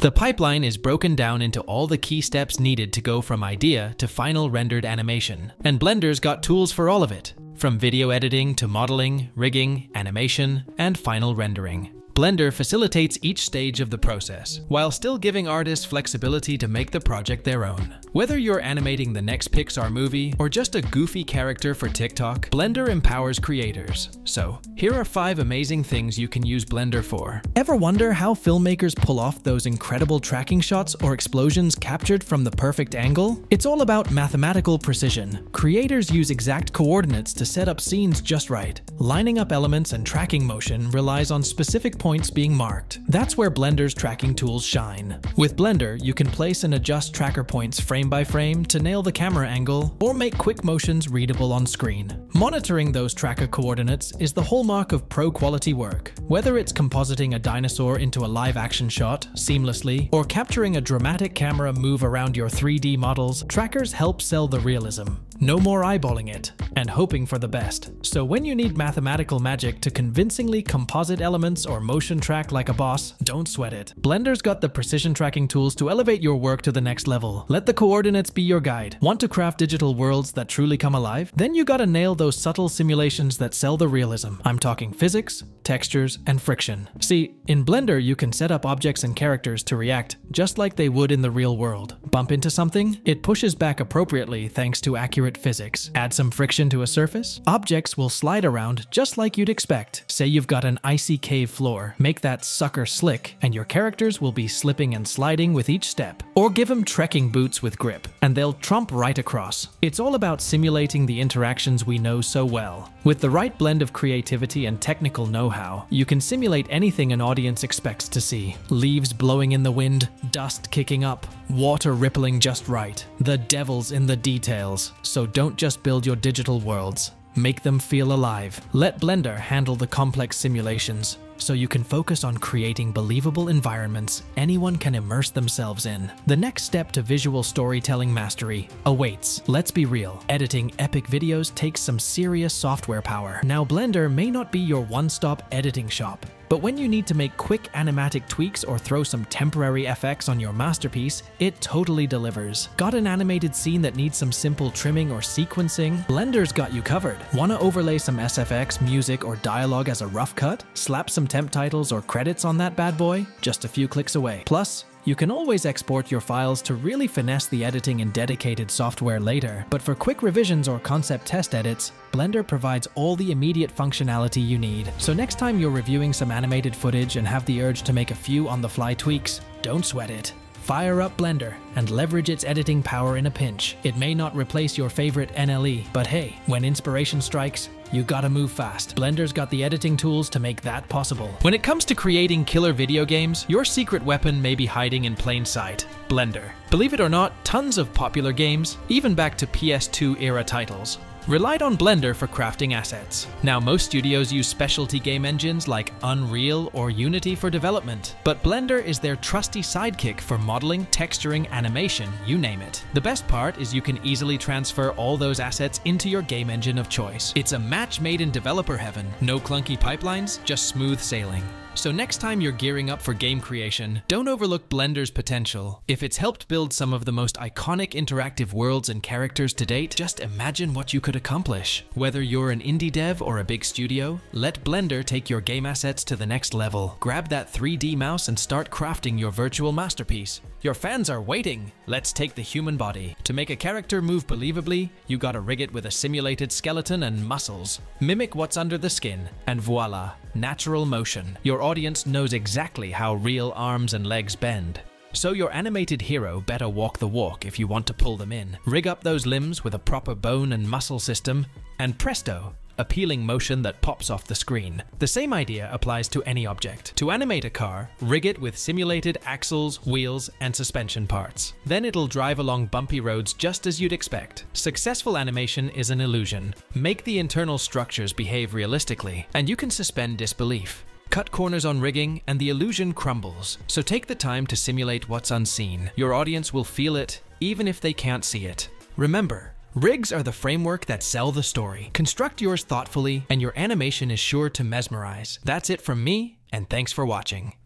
The pipeline is broken down into all the key steps needed to go from idea to final rendered animation, and Blender's got tools for all of it, from video editing to modeling, rigging, animation, and final rendering. Blender facilitates each stage of the process, while still giving artists flexibility to make the project their own. Whether you're animating the next Pixar movie or just a goofy character for TikTok, Blender empowers creators. So, here are 5 amazing things you can use Blender for. Ever wonder how filmmakers pull off those incredible tracking shots or explosions captured from the perfect angle? It's all about mathematical precision. Creators use exact coordinates to set up scenes just right. Lining up elements and tracking motion relies on specific points being marked. That's where Blender's tracking tools shine. With Blender, you can place and adjust tracker points frame by frame to nail the camera angle or make quick motions readable on screen. Monitoring those tracker coordinates is the hallmark of pro quality work. Whether it's compositing a dinosaur into a live action shot seamlessly or capturing a dramatic camera move around your 3D models, trackers help sell the realism. No more eyeballing it and hoping for the best. So when you need mathematical magic to convincingly composite elements or motion track like a boss, don't sweat it. Blender's got the precision tracking tools to elevate your work to the next level. Let the coordinates be your guide. Want to craft digital worlds that truly come alive? Then you gotta nail those subtle simulations that sell the realism. I'm talking physics, textures, and friction. See, in Blender you can set up objects and characters to react just like they would in the real world. Bump into something? It pushes back appropriately thanks to accurate physics. Add some friction to a surface? Objects will slide around just like you'd expect. Say you've got an icy cave floor, make that sucker slick and your characters will be slipping and sliding with each step. Or give them trekking boots with grip and they'll tromp right across. It's all about simulating the interactions we know so well. With the right blend of creativity and technical know-how, you can simulate anything an audience expects to see. Leaves blowing in the wind, dust kicking up, water rippling just right. The devil's in the details. So don't just build your digital worlds. Make them feel alive. Let Blender handle the complex simulations so you can focus on creating believable environments anyone can immerse themselves in. The next step to visual storytelling mastery awaits. Let's be real, editing epic videos takes some serious software power. Now, Blender may not be your one-stop editing shop, but when you need to make quick animatic tweaks or throw some temporary effects on your masterpiece, it totally delivers. Got an animated scene that needs some simple trimming or sequencing? Blender's got you covered. Wanna overlay some SFX, music, or dialogue as a rough cut? Slap some temp titles or credits on that bad boy? Just a few clicks away. Plus, you can always export your files to really finesse the editing in dedicated software later, but for quick revisions or concept test edits, Blender provides all the immediate functionality you need. So next time you're reviewing some animated footage and have the urge to make a few on-the-fly tweaks, don't sweat it. Fire up Blender and leverage its editing power in a pinch. It may not replace your favorite NLE, but hey, when inspiration strikes, you gotta move fast. Blender's got the editing tools to make that possible. When it comes to creating killer video games, your secret weapon may be hiding in plain sight: Blender. Believe it or not, tons of popular games, even back to PS2 era titles, relied on Blender for crafting assets. Now, most studios use specialty game engines like Unreal or Unity for development, but Blender is their trusty sidekick for modeling, texturing, animation, you name it. The best part is you can easily transfer all those assets into your game engine of choice. It's a match made in developer heaven. No clunky pipelines, just smooth sailing. So next time you're gearing up for game creation, don't overlook Blender's potential. If it's helped build some of the most iconic interactive worlds and characters to date, just imagine what you could accomplish. Whether you're an indie dev or a big studio, let Blender take your game assets to the next level. Grab that 3D mouse and start crafting your virtual masterpiece. Your fans are waiting. Let's take the human body. To make a character move believably, you gotta rig it with a simulated skeleton and muscles. Mimic what's under the skin, and voila, natural motion. Your audience knows exactly how real arms and legs bend. So your animated hero better walk the walk if you want to pull them in. Rig up those limbs with a proper bone and muscle system, and presto, appealing motion that pops off the screen. The same idea applies to any object. To animate a car, rig it with simulated axles, wheels, and suspension parts. Then it'll drive along bumpy roads just as you'd expect. Successful animation is an illusion. Make the internal structures behave realistically, and you can suspend disbelief. Cut corners on rigging and the illusion crumbles. So take the time to simulate what's unseen. Your audience will feel it, even if they can't see it. Remember, rigs are the framework that sell the story. Construct yours thoughtfully, and your animation is sure to mesmerize. That's it from me, and thanks for watching.